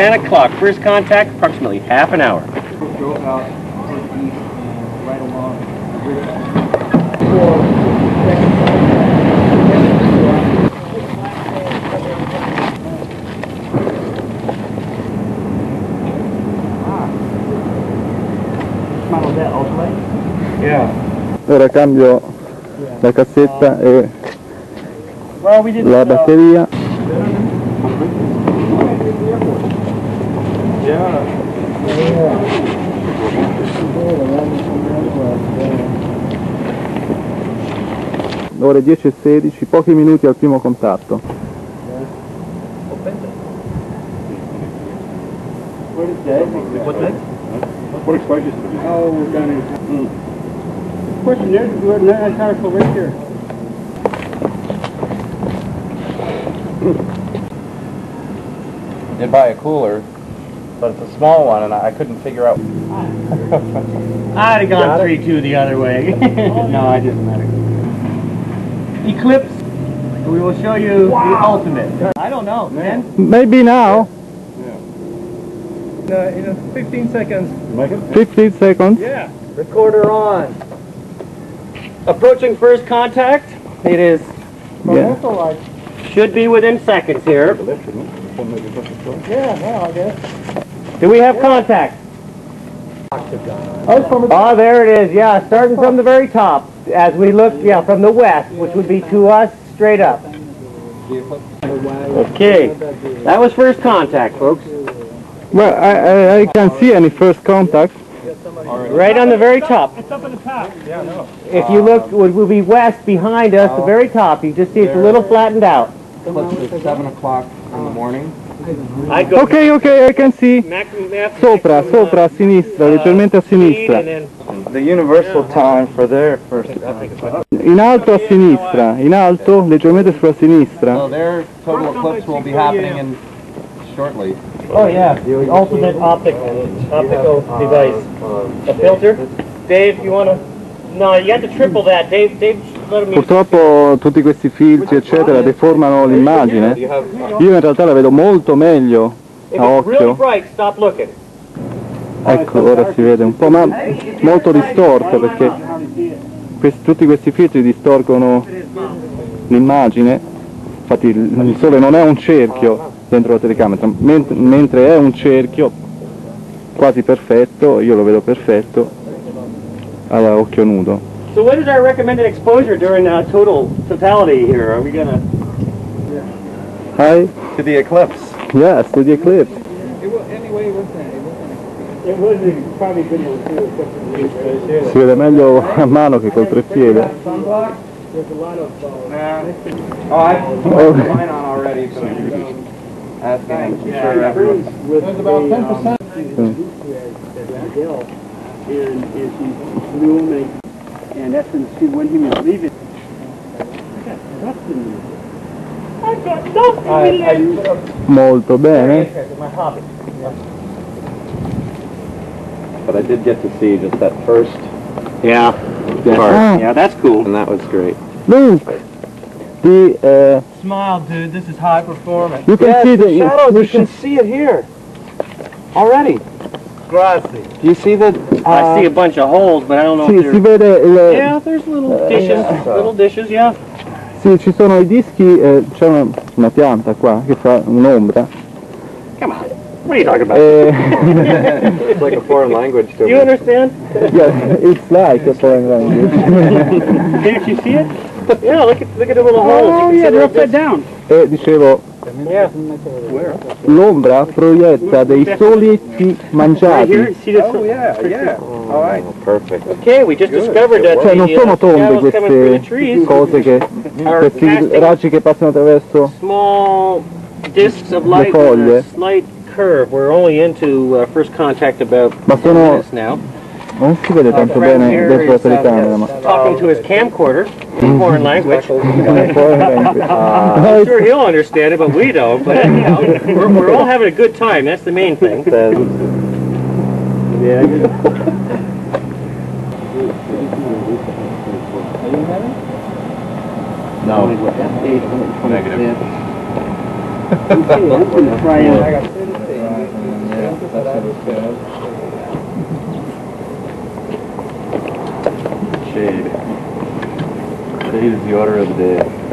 10 o'clock. First contact, approximately half an hour. Go out northeast and right along the river. Yeah. Ora cambio la cassetta e la batteria. Ore 10:16, pochi minuti al primo contatto. Did buy a cooler, but it's a small one, and I couldn't figure out. I'd have gone 3-2 the other way. No, I didn't matter. Eclipse. We will show you the ultimate. I don't know, man. Maybe now. Yeah. In 15 seconds. Like it? 15 seconds. Yeah. Recorder on. Approaching first contact. It is. Yeah. Should be within seconds here. Yeah, well, I guess. Do we have contact? Oh, there it is, yeah, starting from the very top. As we look, yeah, from the west, which would be to us, straight up. Okay, that was first contact, folks. Well, I can't see any first contact. Right on the very top. It's up at the top. Yeah, no. If you look, it would be west behind us, the very top. You just see it's a little flattened out. It's 7 o'clock in the morning. Ok, I can see. Sopra, a sinistra, leggermente a sinistra. The universal time for their first time. In alto a sinistra, in alto, leggermente sulla sinistra. So their total eclipse will be happening in shortly. Oh yeah, the ultimate optical device. A filter? Dave, you want to? No, you have to triple that. Dave. Purtroppo tutti questi filtri eccetera deformano l'immagine. Io in realtà la vedo molto meglio a occhio. Ecco, ora si vede un po', ma molto distorta, perché tutti questi filtri distorcono l'immagine. Infatti il sole non è un cerchio dentro la telecamera, mentre è un cerchio quasi perfetto. Io lo vedo perfetto ad occhio nudo. So what is our recommended exposure during totality here? Are we gonna? Hi. To the eclipse. Yes, to the eclipse. Si vede meglio a mano che col treppiede. And that's when she wouldn't even leave it. Molto bene. But I did get to see just that first. Yeah. Part. Yeah, that's cool. And that was great. Look. The smile, dude. This is high performance. You can see the shadows. You can see it here already. Do you see that? I see a bunch of holes, but I don't know if they're... Si vede il... Yeah, there's little dishes, little dishes, yeah. Sì, ci sono i dischi, c'è una pianta qua che fa un'ombra. Come on, what are you talking about? It's like a foreign language to me. Do you understand? Yeah, it's like a foreign language. Can't you see it? Yeah, look at the little holes. Oh, yeah, they're upside down. E dicevo... L'ombra proietta dei solietti mangiati. Cioè non sono tonde queste cose, che questi raggi che passano attraverso le foglie, ma sono... non si vede tanto bene dentro la telecamera, ma... Talking to his camcorder in foreign language. I'm sure he'll understand it, but we don't. But you know, we're all having a good time. That's the main thing. Yeah. No. Negative. Shade. Shade is the order of the day.